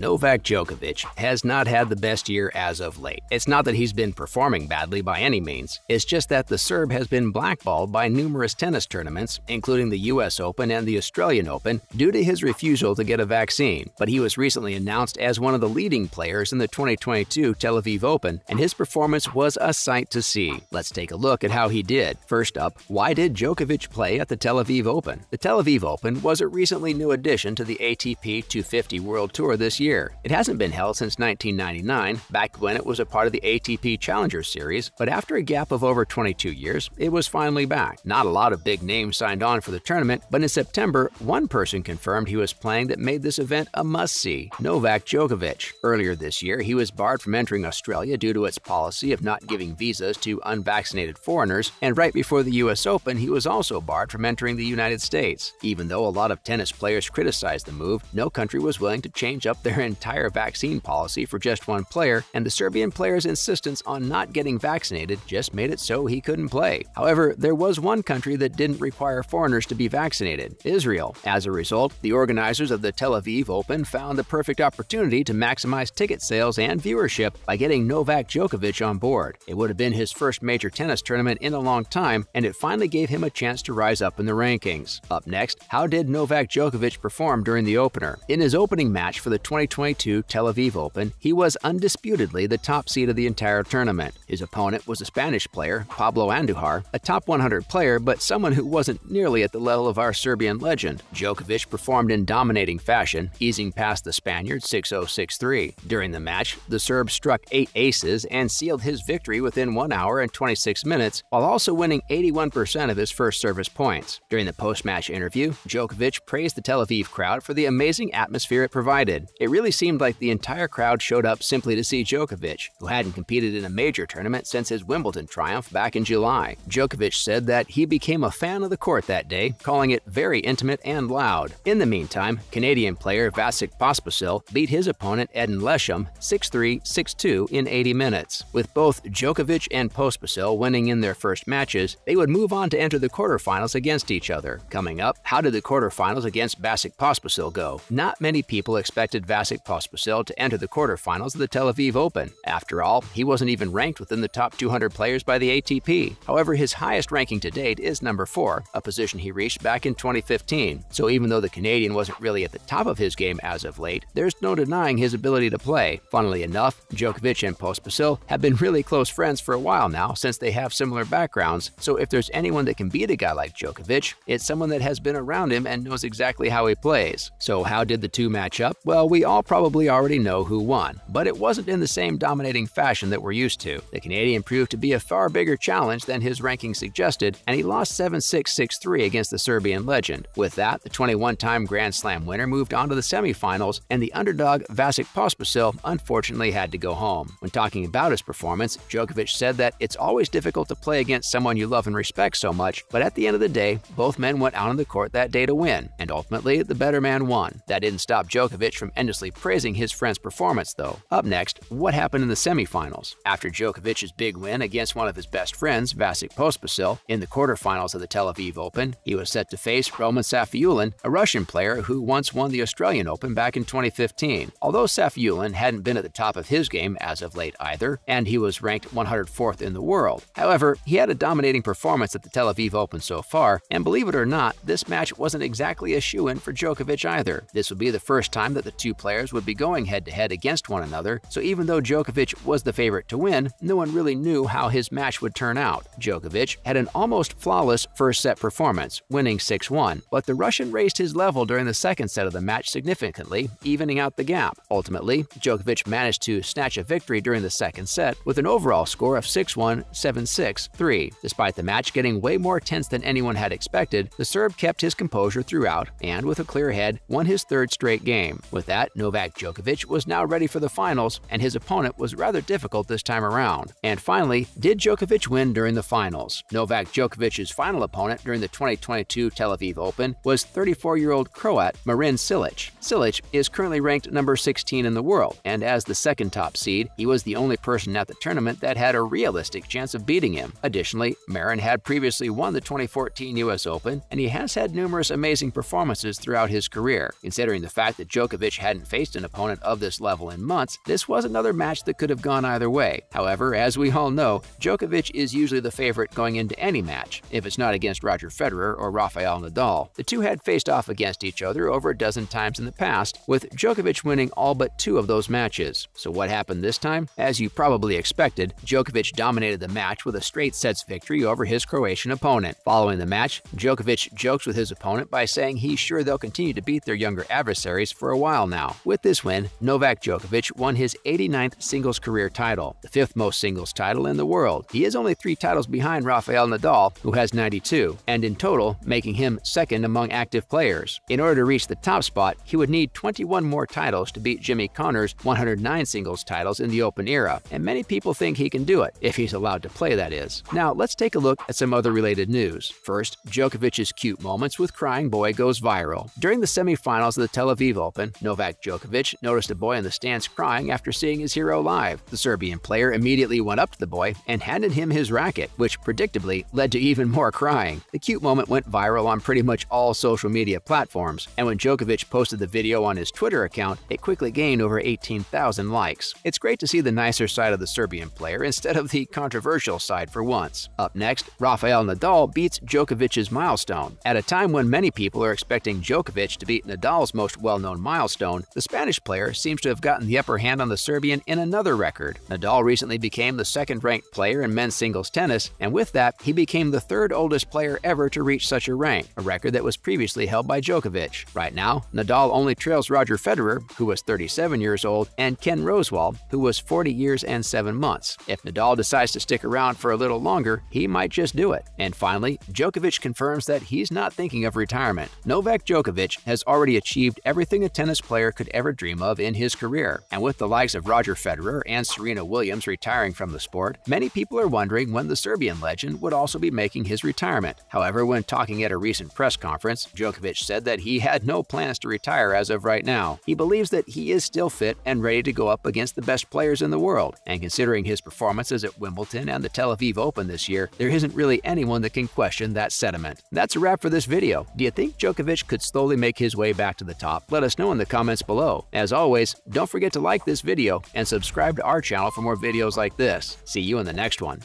Novak Djokovic has not had the best year as of late. It's not that he's been performing badly by any means, it's just that the Serb has been blackballed by numerous tennis tournaments, including the US Open and the Australian Open, due to his refusal to get a vaccine. But he was recently announced as one of the leading players in the 2022 Tel Aviv Open, and his performance was a sight to see. Let's take a look at how he did. First up, why did Djokovic play at the Tel Aviv Open? The Tel Aviv Open was a recently new addition to the ATP 250 World Tour this year. It hasn't been held since 1999, back when it was a part of the ATP Challenger Series, but after a gap of over 22 years, it was finally back. Not a lot of big names signed on for the tournament, but in September, one person confirmed he was playing that made this event a must-see: Novak Djokovic. Earlier this year, he was barred from entering Australia due to its policy of not giving visas to unvaccinated foreigners, and right before the US Open, he was also barred from entering the United States. Even though a lot of tennis players criticized the move, no country was willing to change up their entire vaccine policy for just one player, and the Serbian player's insistence on not getting vaccinated just made it so he couldn't play. However, there was one country that didn't require foreigners to be vaccinated: Israel. As a result, the organizers of the Tel Aviv Open found the perfect opportunity to maximize ticket sales and viewership by getting Novak Djokovic on board. It would have been his first major tennis tournament in a long time, and it finally gave him a chance to rise up in the rankings. Up next, how did Novak Djokovic perform during the opener? In his opening match for the 2022 Tel Aviv Open, he was undisputedly the top seed of the entire tournament. His opponent was a Spanish player, Pablo Andujar, a top 100 player, but someone who wasn't nearly at the level of our Serbian legend. Djokovic performed in dominating fashion, easing past the Spaniard 6-0, 6-3. During the match, the Serb struck 8 aces and sealed his victory within 1 hour and 26 minutes, while also winning 81% of his first service points. During the post-match interview, Djokovic praised the Tel Aviv crowd for the amazing atmosphere it provided. It really seemed like the entire crowd showed up simply to see Djokovic, who hadn't competed in a major tournament since his Wimbledon triumph back in July. Djokovic said that he became a fan of the court that day, calling it very intimate and loud. In the meantime, Canadian player Vasek Pospisil beat his opponent Eden Leshem 6-3, 6-2 in 80 minutes. With both Djokovic and Pospisil winning in their first matches, they would move on to enter the quarterfinals against each other. Coming up, how did the quarterfinals against Vasek Pospisil go? Not many people expected Vasek Pospisil to enter the quarterfinals of the Tel Aviv Open. After all, he wasn't even ranked within the top 200 players by the ATP. However, his highest ranking to date is number 4, a position he reached back in 2015. So even though the Canadian wasn't really at the top of his game as of late, there's no denying his ability to play. Funnily enough, Djokovic and Pospisil have been really close friends for a while now, since they have similar backgrounds, so if there's anyone that can beat a guy like Djokovic, it's someone that has been around him and knows exactly how he plays. So how did the two match up? Well, we all probably already know who won, but it wasn't in the same dominating fashion that we're used to. The Canadian proved to be a far bigger challenge than his ranking suggested, and he lost 7-6, 6-3 against the Serbian legend. With that, the 21-time Grand Slam winner moved on to the semifinals, and the underdog Vasek Pospisil unfortunately had to go home. When talking about his performance, Djokovic said that it's always difficult to play against someone you love and respect so much, but at the end of the day, both men went out on the court that day to win, and ultimately, the better man won. That didn't stop Djokovic from endlessly praising his friend's performance, though. Up next, what happened in the semifinals? After Djokovic's big win against one of his best friends, Vasek Pospisil, in the quarterfinals of the Tel Aviv Open, he was set to face Roman Safiullin, a Russian player who once won the Australian Open back in 2015. Although Safiullin hadn't been at the top of his game as of late either, and he was ranked 104th in the world. However, he had a dominating performance at the Tel Aviv Open so far, and believe it or not, this match wasn't exactly a shoo-in for Djokovic either. This would be the first time that the two players would be going head-to-head against one another, so even though Djokovic was the favorite to win, no one really knew how his match would turn out. Djokovic had an almost flawless first-set performance, winning 6-1, but the Russian raised his level during the second set of the match significantly, evening out the gap. Ultimately, Djokovic managed to snatch a victory during the second set with an overall score of 6-1, 7-6, 3. Despite the match getting way more tense than anyone had expected, the Serb kept his composure throughout and, with a clear head, won his third straight game. With that, Novak Djokovic was now ready for the finals, and his opponent was rather difficult this time around. And finally, did Djokovic win during the finals? Novak Djokovic's final opponent during the 2022 Tel Aviv Open was 34-year-old Croat Marin Cilic. Cilic is currently ranked number 16 in the world, and as the second top seed, he was the only person at the tournament that had a realistic chance of beating him. Additionally, Marin had previously won the 2014 US Open, and he has had numerous amazing performances throughout his career. Considering the fact that Djokovic hadn't faced an opponent of this level in months, this was another match that could have gone either way. However, as we all know, Djokovic is usually the favorite going into any match, if it's not against Roger Federer or Rafael Nadal. The two had faced off against each other over a dozen times in the past, with Djokovic winning all but two of those matches. So what happened this time? As you probably expected, Djokovic dominated the match with a straight sets victory over his Croatian opponent. Following the match, Djokovic jokes with his opponent by saying he's sure they'll continue to beat their younger adversaries for a while now. With this win, Novak Djokovic won his 89th singles career title, the fifth most singles title in the world. He is only 3 titles behind Rafael Nadal, who has 92, and in total, making him second among active players. In order to reach the top spot, he would need 21 more titles to beat Jimmy Connor's 109 singles titles in the Open era, and many people think he can do it, if he's allowed to play, that is. Now, let's take a look at some other related news. First, Djokovic's cute moments with crying boy goes viral. During the semifinals of the Tel Aviv Open, Novak Djokovic noticed a boy in the stands crying after seeing his hero live. The Serbian player immediately went up to the boy and handed him his racket, which predictably led to even more crying. The cute moment went viral on pretty much all social media platforms, and when Djokovic posted the video on his Twitter account, it quickly gained over 18,000 likes. It's great to see the nicer side of the Serbian player instead of the controversial side for once. Up next, Rafael Nadal beats Djokovic's milestone. At a time when many people are expecting Djokovic to beat Nadal's most well-known milestone, the Spanish player seems to have gotten the upper hand on the Serbian in another record. Nadal recently became the second-ranked player in men's singles tennis, and with that, he became the third-oldest player ever to reach such a rank, a record that was previously held by Djokovic. Right now, Nadal only trails Roger Federer, who was 37 years old, and Ken Rosewall, who was 40 years and 7 months. If Nadal decides to stick around for a little longer, he might just do it. And finally, Djokovic confirms that he's not thinking of retirement. Novak Djokovic has already achieved everything a tennis player could ever dream of in his career, and with the likes of Roger Federer and Serena Williams retiring from the sport, many people are wondering when the Serbian legend would also be making his retirement. However, when talking at a recent press conference, Djokovic said that he had no plans to retire as of right now. He believes that he is still fit and ready to go up against the best players in the world, and considering his performances at Wimbledon and the Tel Aviv Open this year, there isn't really anyone that can question that sentiment. That's a wrap for this video. Do you think Djokovic could slowly make his way back to the top? Let us know in the comments below. As always, don't forget to like this video and subscribe to our channel for more videos like this. See you in the next one.